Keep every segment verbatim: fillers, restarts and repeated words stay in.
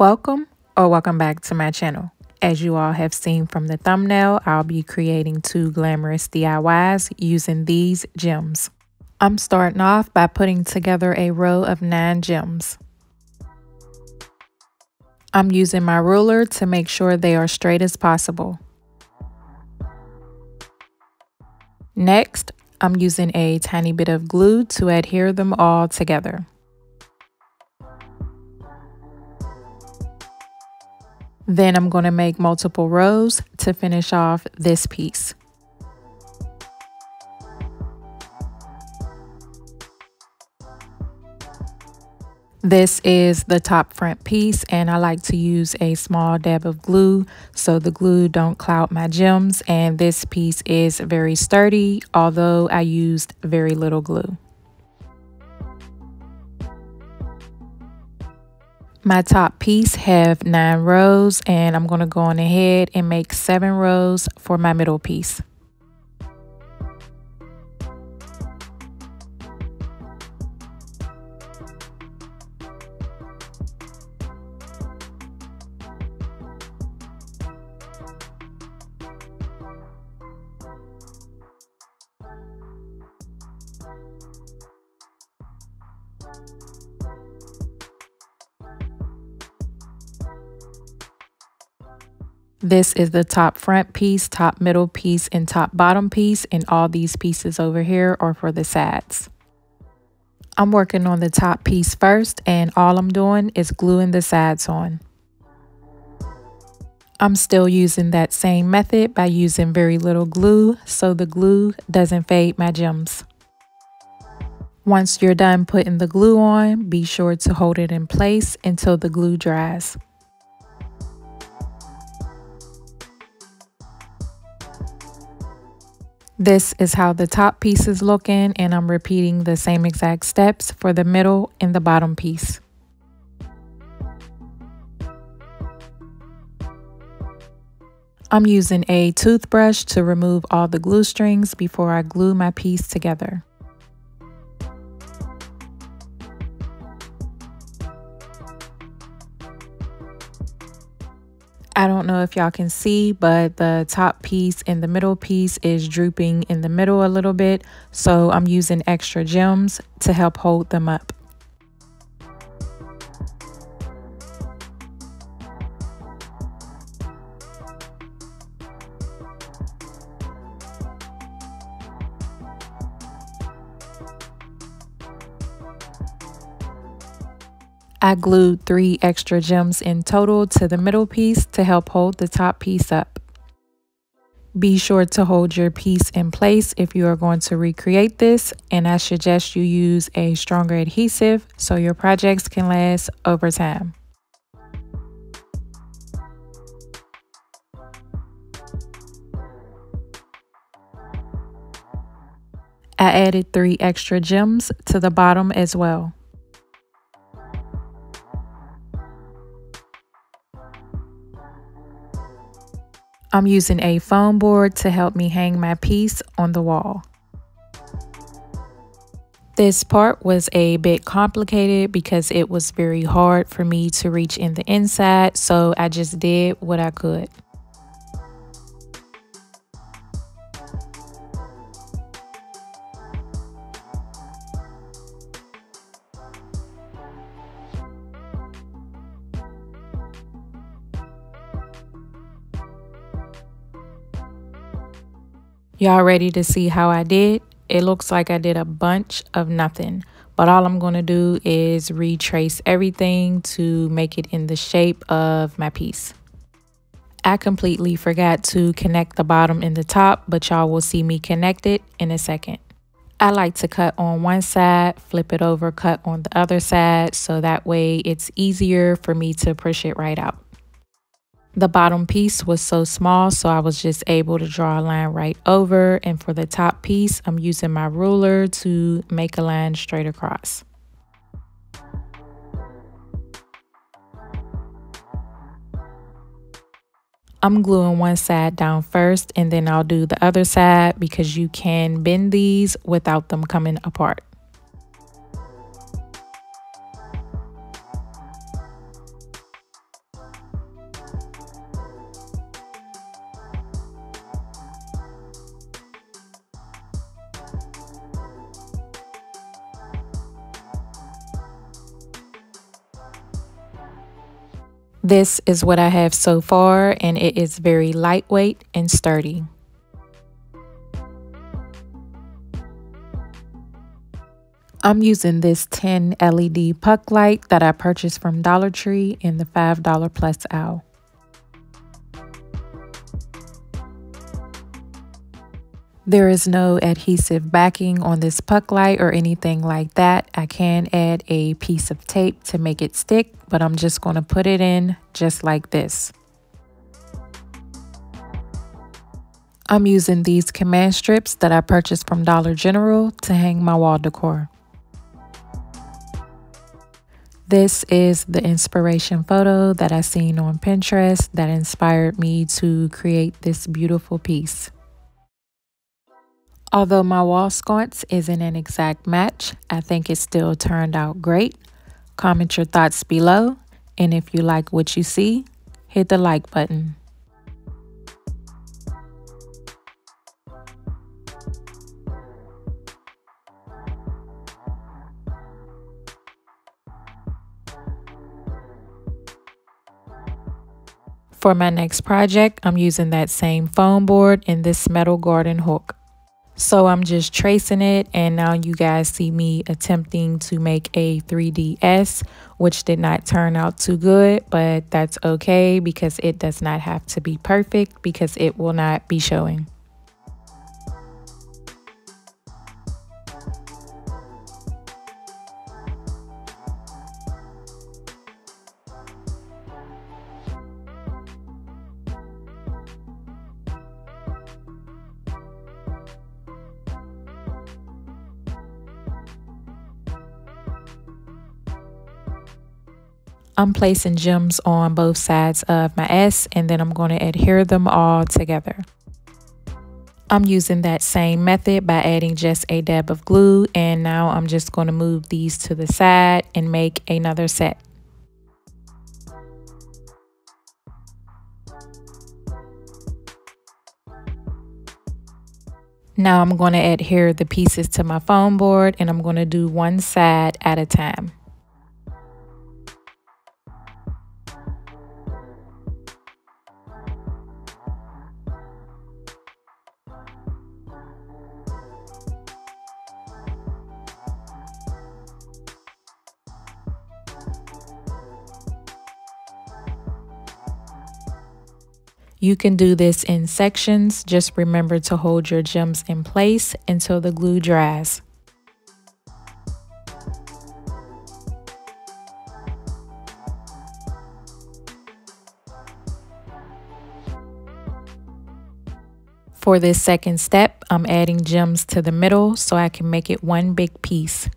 Welcome or welcome back to my channel. As you all have seen from the thumbnail, I'll be creating two glamorous D I Ys using these gems. I'm starting off by putting together a row of nine gems. I'm using my ruler to make sure they are straight as possible. Next, I'm using a tiny bit of glue to adhere them all together. Then I'm going to make multiple rows to finish off this piece. This is the top front piece, and I like to use a small dab of glue so the glue don't cloud my gems, and this piece is very sturdy, although I used very little glue. My top piece have nine rows, and I'm going to go on ahead and make seven rows for my middle piece. This is the top front piece, top middle piece, and top bottom piece, and all these pieces over here are for the sides. I'm working on the top piece first, and all I'm doing is gluing the sides on. I'm still using that same method by using very little glue so the glue doesn't fade my gems. Once you're done putting the glue on, be sure to hold it in place until the glue dries. This is how the top piece is looking, and I'm repeating the same exact steps for the middle and the bottom piece. I'm using a toothbrush to remove all the glue strings before I glue my piece together. I don't know if y'all can see, but the top piece and the middle piece is drooping in the middle a little bit, so I'm using extra gems to help hold them up. I glued three extra gems in total to the middle piece to help hold the top piece up. Be sure to hold your piece in place if you are going to recreate this, and I suggest you use a stronger adhesive so your projects can last over time. I added three extra gems to the bottom as well. I'm using a foam board to help me hang my piece on the wall. This part was a bit complicated because it was very hard for me to reach in the inside, so I just did what I could. Y'all ready to see how I did? It looks like I did a bunch of nothing, but all I'm going to do is retrace everything to make it in the shape of my piece. I completely forgot to connect the bottom and the top, but y'all will see me connect it in a second. I like to cut on one side, flip it over, cut on the other side, so that way it's easier for me to push it right out. The bottom piece was so small, so I was just able to draw a line right over, and for the top piece, I'm using my ruler to make a line straight across. I'm gluing one side down first, and then I'll do the other side because you can bend these without them coming apart. This is what I have so far, and it is very lightweight and sturdy. I'm using this ten L E D puck light that I purchased from Dollar Tree in the five dollar plus aisle. There is no adhesive backing on this puck light or anything like that. I can add a piece of tape to make it stick, but I'm just going to put it in just like this. I'm using these Command Strips that I purchased from Dollar General to hang my wall decor. This is the inspiration photo that I seen on Pinterest that inspired me to create this beautiful piece. Although my wall sconce isn't an exact match, I think it still turned out great. Comment your thoughts below, and if you like what you see, hit the like button. For my next project, I'm using that same foam board and this metal garden hook. So I'm just tracing it, and now you guys see me attempting to make a three D S, which did not turn out too good, but that's okay because it does not have to be perfect because it will not be showing. I'm placing gems on both sides of my S, and then I'm going to adhere them all together. I'm using that same method by adding just a dab of glue, and now I'm just going to move these to the side and make another set. Now I'm going to adhere the pieces to my foam board, and I'm going to do one side at a time. You can do this in sections, just remember to hold your gems in place until the glue dries. For this second step, I'm adding gems to the middle so I can make it one big piece.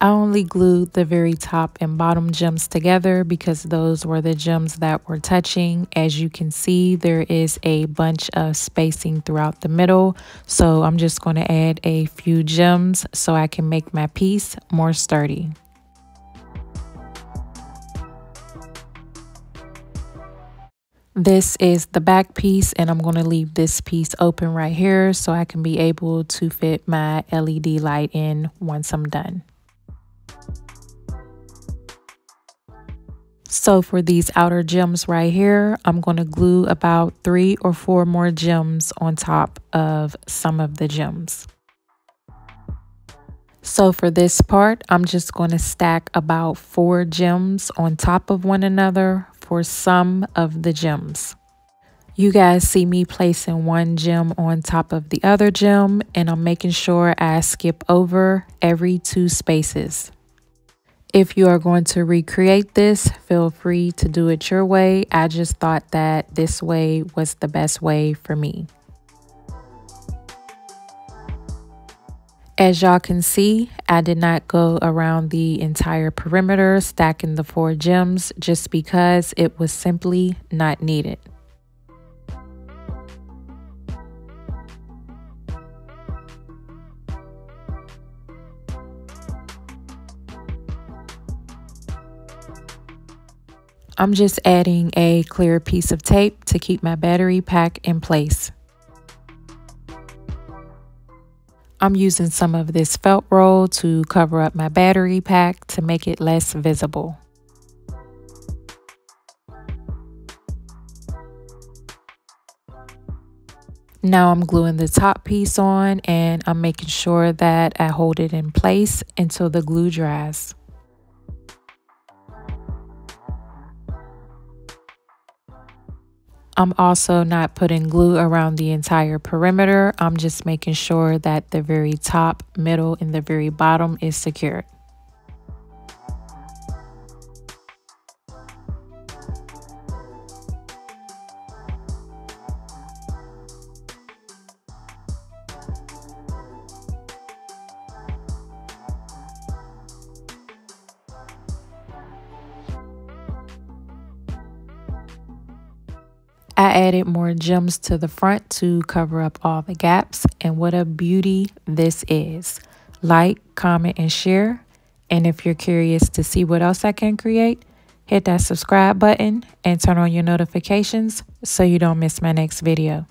I only glued the very top and bottom gems together because those were the gems that were touching. As you can see, there is a bunch of spacing throughout the middle, so I'm just going to add a few gems so I can make my piece more sturdy. This is the back piece, and I'm going to leave this piece open right here so I can be able to fit my L E D light in once I'm done. So for these outer gems right here, I'm going to glue about three or four more gems on top of some of the gems. So for this part, I'm just going to stack about four gems on top of one another for some of the gems. You guys see me placing one gem on top of the other gem, and I'm making sure I skip over every two spaces. If you are going to recreate this, feel free to do it your way. I just thought that this way was the best way for me. As y'all can see, I did not go around the entire perimeter stacking the four gems just because it was simply not needed. I'm just adding a clear piece of tape to keep my battery pack in place. I'm using some of this felt roll to cover up my battery pack to make it less visible. Now I'm gluing the top piece on, and I'm making sure that I hold it in place until the glue dries. I'm also not putting glue around the entire perimeter. I'm just making sure that the very top, middle, and the very bottom is secured. I added more gems to the front to cover up all the gaps, and what a beauty this is. Like, comment, and share. And if you're curious to see what else I can create, hit that subscribe button and turn on your notifications so you don't miss my next video.